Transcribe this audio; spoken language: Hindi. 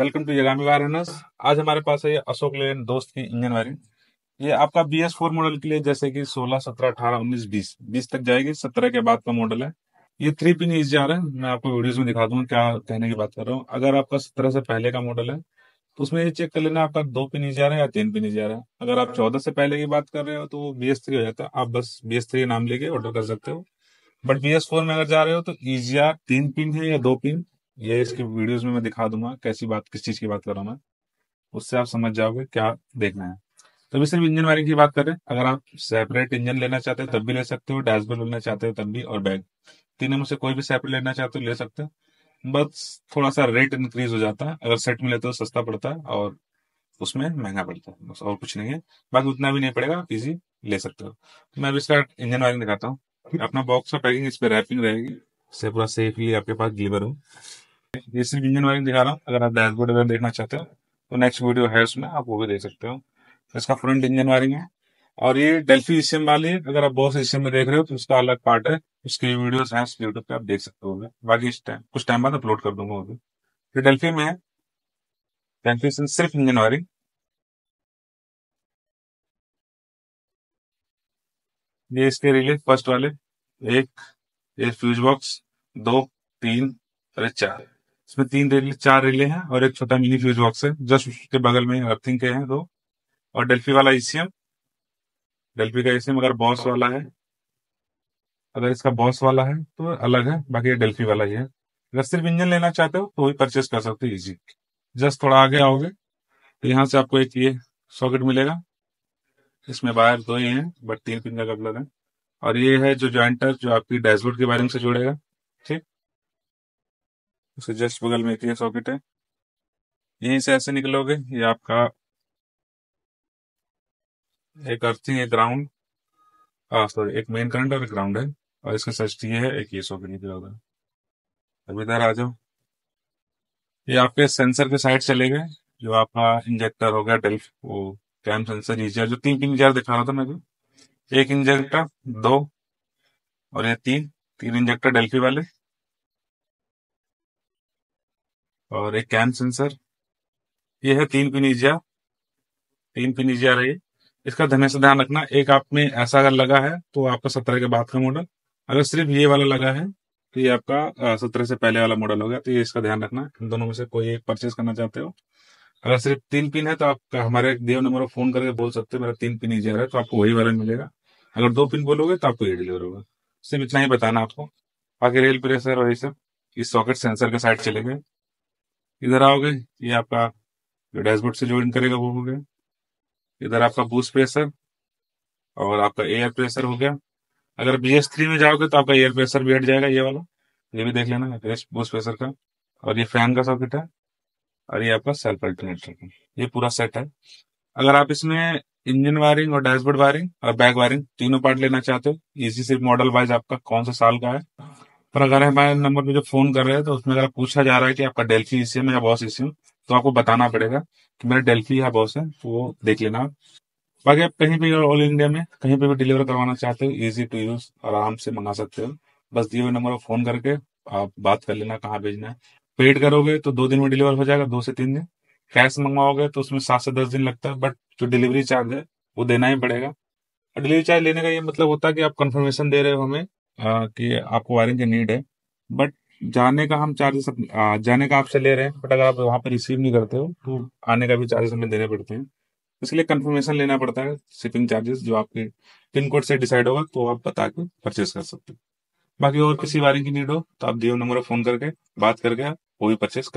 Welcome to Yagami वायरनेस। आज हमारे पास है ये अशोक लेन दोस्त की इंजन वायरिंग। ये आपका BS4 मॉडल के लिए जैसे कि 16, 17, 18, 19, 20 तक जाएगी। 17 के बाद का मॉडल है। ये 3 पिन ESR है। मैं आपको वीडियोस में दिखा दूंगा क्या कहने की बात कर रहा हूँ। अगर आपका 17 से पहले का मॉडल है तो उसमें ये चेक कर लेना आपका 2 पिन ESR है या 3 पिन ESR है। अगर आप 14 से पहले की बात कर रहे हो तो वो BS3 हो जाता है। आप बस BS3 नाम लेके ऑर्डर कर सकते हो। बट BS4 में अगर जा रहे हो तो ESR 3 पिन है या 2 पिन, ये इसके वीडियोस में मैं दिखा दूंगा। किस चीज की बात कर रहा हूँ मैं, उससे आप समझ जाओगे क्या देखना है। तो अभी सिर्फ इंजन वायरिंग की बात करें। अगर आप सेपरेट इंजन लेना चाहते हो तब भी ले सकते हो, डैशबोर्ड लेना चाहते हो तब भी, और बैग, तीनों में से कोई भी सेपरेट लेना चाहते हो ले सकते हो। बस थोड़ा सा रेट इंक्रीज हो जाता है। अगर सेट में लेते हो सस्ता पड़ता है और उसमें महंगा पड़ता है, बस और कुछ नहीं है। बाकी उतना भी नहीं पड़ेगा, आप इजी ले सकते हो। मैं अभी इसका इंजन वायरिंग दिखाता हूँ। अपना बॉक्स और पैकिंग इस पर रैपिंग रहेगी, इससे पूरा सेफली आपके पास डिलीवर हो। ये सिर्फ इंजन वायरिंग दिखा रहा हूँ। अगर आप डैशबोर्ड वगैरह देखना चाहते हो तो नेक्स्ट वीडियो है उसमें, आप वो भी देख सकते हो। इसका फ्रंट इंजन वायरिंग है और ये डेल्फी ई सी वाली है। अगर आप बॉस ई सी में देख रहे हो तो उसका अलग पार्ट है, उसके वीडियोस हैं यूट्यूब पे, आप देख सकते हो। बाकी कुछ टाइम बाद अपलोड कर दूंगा वो भी। ये डेल्फी में है, डेल्फी सिर्फ इंजन वायरिंग। ये इसके रिले फर्स्ट वाले, 1, 1 फ्यूज बॉक्स, 2, 3 और 4, इसमें 4 रिले हैं और एक छोटा मिनी फ्यूज बॉक्स है। जस्ट उसके बगल में अर्थिंग के हैं 2, और डेल्फी वाला ECM, डेल्फी का ECM अगर बॉस वाला है, अगर इसका बॉस वाला है तो अलग है, बाकी ये डेल्फी वाला ही है। अगर सिर्फ इंजन लेना चाहते हो तो भी परचेस कर सकते हो इजी। जस्ट थोड़ा आगे आओगे तो यहाँ से आपको एक ये सॉकेट मिलेगा। इसमें बाहर 2 ही है बट 3 पिन का कपलर है, और ये है जो जॉइंटर जो आपकी डैशबोर्ड के वायरिंग से जुड़ेगा, ठीक। उसके जस्ट बगल में एक सॉकेट है, यहीं से ऐसे निकलोगे, ये आपका एक अर्थिंग, एक ग्राउंड, सॉरी एक मेन करंट और एक ग्राउंड है, और इसका सच ये है एक ये सॉकेट निकलोगे। अब इधर आ जाओ, ये आपके सेंसर के साइड चले गए, जो आपका इंजेक्टर हो गया, डेल्फ वो कैम सेंसर ESR जो 3 पिन ESR दिखा रहा था मैं, जो 1 इंजेक्टर 2 और ये 3 इंजेक्टर डेल्फी वाले, और एक कैम सेंसर। ये है 3 पिन ESR है। इसका धने से ध्यान रखना, एक आप में ऐसा अगर लगा है तो आपका 17 के बाद का मॉडल, अगर सिर्फ ये वाला लगा है तो ये आपका 17 से पहले वाला मॉडल हो गया। तो ये इसका ध्यान रखना, इन दोनों में से कोई एक परचेस करना चाहते हो। अगर सिर्फ 3 पिन है तो आप हमारे दिए नंबर पर फोन करके बोल सकते हो मेरा 3 पिन ESR है, तो आपको वही वाला मिलेगा। अगर 2 पिन बोलोगे तो आपको ये डिलीवर होगा। सिर्फ इतना ही बताना आपको। बाकी रेल प्रेशर और ये सब इस सॉकेट सेंसर के साइड चले गए। इधर आओगे, ये आपका जो डैशबोर्ड से ज्वाइन करेगा वो हो गया। इधर आपका बूस्ट प्रेशर और आपका एयर प्रेशर हो गया। अगर BS3 में जाओगे तो आपका एयर प्रेशर भी हट जाएगा, ये वाला, ये भी देख लेना बूस्ट प्रेशर का। और ये फैन का सॉकेट है, और ये आपका सेल्फ अल्टरनेटर का, ये पूरा सेट है। अगर आप इसमें इंजन वायरिंग और डैशबोर्ड वायरिंग और बैक वायरिंग तीनों पार्ट लेना चाहते हो इजी, सिर्फ मॉडल वाइज आपका कौन सा साल का है। पर अगर हमारे नंबर पे जो फोन कर रहे हैं तो उसमें अगर पूछा जा रहा है कि आपका डेल्फी ECM या बॉस ECM, तो आपको बताना पड़ेगा कि मेरा डेल्फी या बॉस है, तो वो देख लेना आप। बाकी आप कहीं पे ऑल इंडिया में कहीं पे भी डिलीवर करवाना चाहते हो, इजी टू यूज, आराम से मंगा सकते हो। बस दिए हुए नंबर पर फोन करके आप बात कर लेना कहाँ भेजना है। पेड करोगे तो 2 दिन में डिलीवर हो जाएगा, 2 से 3 दिन। कैश मंगवाओगे तो उसमें 7 से 10 दिन लगता है, बट जो डिलीवरी चार्ज है वो देना ही पड़ेगा। और डिलीवरी चार्ज लेने का ये मतलब होता है कि आप कंफर्मेशन दे रहे हो हमें कि आपको वायरिंग की नीड है, बट जाने का हम चार्जेस, जाने का आपसे ले रहे हैं, बट अगर आप वहाँ पर रिसीव नहीं करते हो तो आने का भी चार्जेस हमें देने पड़ते हैं। इसलिए कंफर्मेशन लेना पड़ता है, शिपिंग चार्जेस जो आपके पिन कोड से डिसाइड होगा तो आप बता के परचेस कर सकते हो। बाकी और किसी वायरिंग की नीड हो तो आप दिए नंबर पर फोन करके बात करके आप वो भी परचेस कर